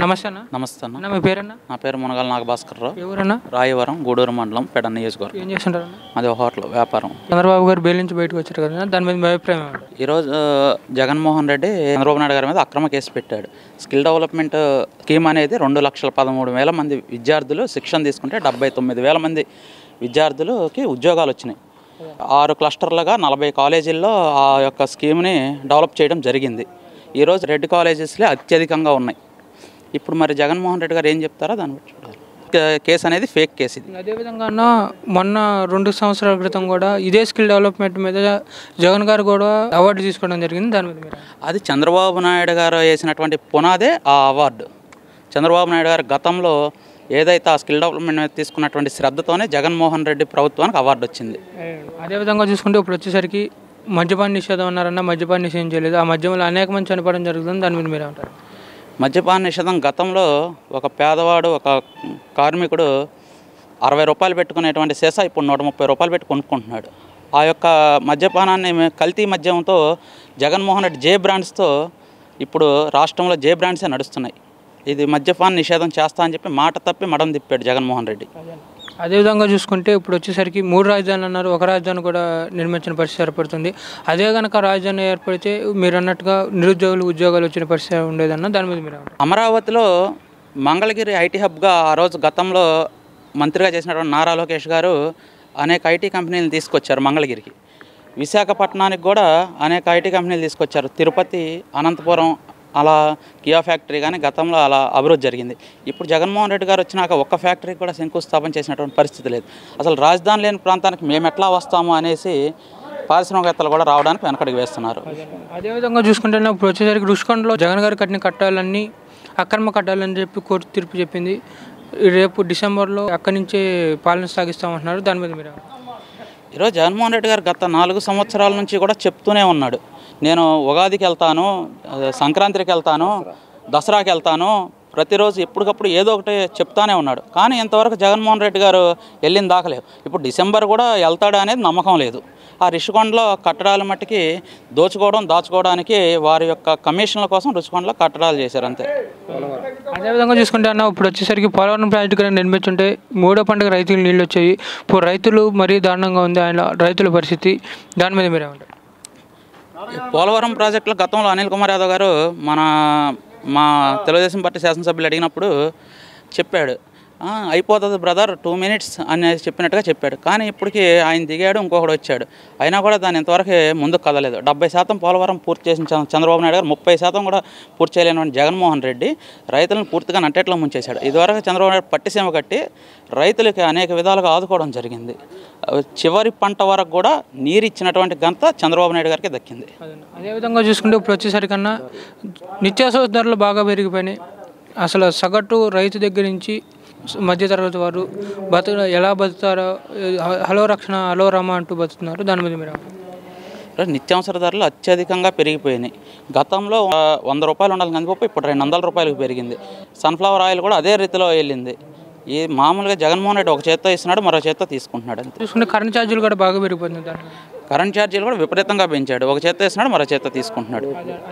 నమస్తే అన్న. నమస్తే అన్న. మీ పేరన్నా? నా పేరు మునగాల నాగభాస్కర్ రావు. ఎవరన్నా? రాయవరం, గూడూరు మండలం, పెడ నియోజకవర్గం. ఏం చేస్తుంటారు? అది హోటల్ వ్యాపారం. చంద్రబాబు గారు బెయిల్ నుంచి బయటకు వచ్చారు కదా, దాని మీద మీ అభిప్రాయం? ఈరోజు జగన్మోహన్ రెడ్డి చంద్రబాబు నాయుడు గారి మీద అక్రమ కేసు పెట్టాడు. స్కిల్ డెవలప్మెంట్ స్కీమ్ అనేది 2,13,000 మంది విద్యార్థులు శిక్షణ తీసుకుంటే 79,000 మంది విద్యార్థులకి ఉద్యోగాలు వచ్చినాయి. 6 క్లస్టర్లుగా 40 కాలేజీల్లో ఆ యొక్క స్కీమ్ని డెవలప్ చేయడం జరిగింది. ఈరోజు 2 కాలేజెస్లే అత్యధికంగా ఉన్నాయి. ఇప్పుడు మరి జగన్మోహన్ రెడ్డి గారు ఏం చెప్తారో దాన్ని బట్టి చూడాలి. కేసు అనేది ఫేక్ కేసు ఇది. అదేవిధంగా మొన్న 2 సంవత్సరాల క్రితం కూడా ఇదే స్కిల్ డెవలప్మెంట్ మీద జగన్ గారు కూడా అవార్డు తీసుకోవడం జరిగింది. దాని మీద అది చంద్రబాబు నాయుడు గారు వేసినటువంటి పునాదే ఆ అవార్డు. చంద్రబాబు నాయుడు గారు గతంలో ఏదైతే ఆ స్కిల్ డెవలప్మెంట్ మీద తీసుకున్నటువంటి శ్రద్ధతోనే జగన్మోహన్ రెడ్డి ప్రభుత్వానికి అవార్డు వచ్చింది. అదేవిధంగా చూసుకుంటే ఇప్పుడు వచ్చేసరికి మద్యపాన నిషేధం అన్నారన్నా, మద్యపాన నిషేధం చేయలేదు. ఆ మద్యంలో అనేక మంది చనిపోవడం జరుగుతుంది. దాని మీద మీరు ఏమంటారు? మద్యపాన నిషేధం గతంలో ఒక పేదవాడు, ఒక కార్మికుడు 60 రూపాయలు పెట్టుకునేటువంటి సీసా ఇప్పుడు 130 రూపాయలు పెట్టి కొనుక్కుంటున్నాడు. ఆ యొక్క మద్యపానాన్ని కల్తీ మద్యంతో జగన్మోహన్ రెడ్డి జే బ్రాండ్స్తో ఇప్పుడు రాష్ట్రంలో జే బ్రాండ్సే నడుస్తున్నాయి. ఇది మద్యపాన నిషేధం చేస్తా అని చెప్పి మాట తప్పి మడం తిప్పాడు జగన్మోహన్ రెడ్డి. అదేవిధంగా చూసుకుంటే ఇప్పుడు వచ్చేసరికి 3 రాజధానులు అన్నారు, ఒక రాజధాని కూడా నిర్మించిన పరిస్థితి ఏర్పడుతుంది. అదే కనుక రాజధాని ఏర్పడితే మీరు అన్నట్టుగా నిరుద్యోగులు ఉద్యోగాలు వచ్చిన పరిస్థితి ఉండేదన్న, దాని మీద మీరు? అమరావతిలో మంగళగిరి ఐటీ హబ్గా ఆ రోజు గతంలో మంత్రిగా చేసినటువంటి నారా లోకేష్ గారు అనేక ఐటీ కంపెనీలు తీసుకొచ్చారు మంగళగిరికి. విశాఖపట్నానికి కూడా అనేక ఐటీ కంపెనీలు తీసుకొచ్చారు. తిరుపతి, అనంతపురం అలా కియా ఫ్యాక్టరీ కానీ గతంలో అలా అభివృద్ధి జరిగింది. ఇప్పుడు జగన్మోహన్ రెడ్డి గారు వచ్చినాక ఒక్క ఫ్యాక్టరీకి కూడా శంకుస్థాపన చేసినటువంటి పరిస్థితి లేదు. అసలు రాజధాని లేని ప్రాంతానికి మేము ఎట్లా వస్తాము అనేసి పారిశ్రామికవేత్తలు కూడా రావడానికి వెనకడికి వేస్తున్నారు. అదేవిధంగా చూసుకుంటే ఇప్పుడు వచ్చేసరికి రుషికొండలో జగన్ గారు కట్టిన కట్టాలన్నీ అక్రమ కట్టాలని చెప్పి కోర్టు తీర్పు చెప్పింది. రేపు డిసెంబర్లో అక్కడి నుంచే పాలన సాగిస్తామంటున్నారు. దాని మీద మీరు? ఈరోజు జగన్మోహన్ రెడ్డి గారు గత 4 సంవత్సరాల నుంచి కూడా చెప్తూనే ఉన్నాడు, నేను ఉగాదికి వెళ్తాను, సంక్రాంతికి వెళ్తాను, దసరాకి వెళ్తాను, ప్రతిరోజు ఎప్పటికప్పుడు ఏదో ఒకటి చెప్తానే ఉన్నాడు. కానీ ఇంతవరకు జగన్మోహన్ రెడ్డి గారు వెళ్ళిన దాఖలేదు. ఇప్పుడు డిసెంబర్ కూడా వెళ్తాడు అనేది నమ్మకం లేదు. ఆ రుషికొండలో కట్టడాల మట్టికి దోచుకోవడం, దాచుకోవడానికి వారి యొక్క కమిషన్ల కోసం రుషికొండలో కట్టడాలు చేశారు అంతే. అదేవిధంగా చూసుకుంటే అన్న ఇప్పుడు వచ్చేసరికి పోలవరం ప్రాజెక్టు నిర్మించుంటే 3వ పంటకు రైతులు నీళ్ళు వచ్చాయి. ఇప్పుడు రైతులు మరీ దారుణంగా ఉంది ఆయన రైతుల పరిస్థితి. దాని మీద మీరేమంటారు? పోలవరం ప్రాజెక్టులో గతంలో అనిల్ కుమార్ యాదవ్ గారు మా తెలుగుదేశం పార్టీ శాసనసభ్యులు అడిగినప్పుడు చెప్పాడు, అయిపోతుంది బ్రదర్ 2 minutes అని చెప్పినట్టుగా చెప్పాడు. కానీ ఇప్పటికీ ఆయన దిగాడు, ఇంకొకటి వచ్చాడు, అయినా కూడా దాని ఇంతవరకు ముందు కదలేదు. 70% పోలవరం పూర్తి చేసిన చంద్రబాబు నాయుడు గారు 30% కూడా పూర్తి చేయలేని జగన్మోహన్ రెడ్డి రైతులను పూర్తిగా నట్టేట్లో ముంచేశాడు. ఇదివరకు చంద్రబాబు నాయుడు పట్టిసీమ కట్టి రైతులకి అనేక విధాలుగా ఆదుకోవడం జరిగింది. చివరి పంట వరకు కూడా నీరు ఇచ్చినటువంటి ఘనత చంద్రబాబు నాయుడు గారికి దక్కింది. అదేవిధంగా చూసుకుంటే ఇప్పుడు వచ్చేసరికన్నా నిత్యావసర ధరలు బాగా పెరిగిపోయినాయి. అసలు సగటు రైతు దగ్గర నుంచి మధ్యతరగతి వారు ఎలా బతుకుతారో హలో రక్షణ హలో రమ అంటూ బతుకుతున్నారు. దాని మీద మీరు? నిత్యావసర ధరలు అత్యధికంగా పెరిగిపోయినాయి. గతంలో 100 రూపాయలు ఉండాలి కందిపప్పు ఇప్పుడు 200 రూపాయలకు పెరిగింది. సన్ఫ్లవర్ ఆయిల్ కూడా అదే రీతిలో వెళ్ళింది. ఈ మామూలుగా జగన్మోహన్ రెడ్డి ఒక చేత్తో ఇస్తున్నాడు, మరో చేత్తో తీసుకుంటున్నాడు. తీసుకుంటే కరెంట్ ఛార్జీలు కూడా బాగా పెరిగిపోతుంది. కరెంట్ ఛార్జీలు కూడా విపరీతంగా పెంచాడు, ఒక చేత్తో ఇస్తున్నాడు, మరో చేత్తో తీసుకుంటున్నాడు.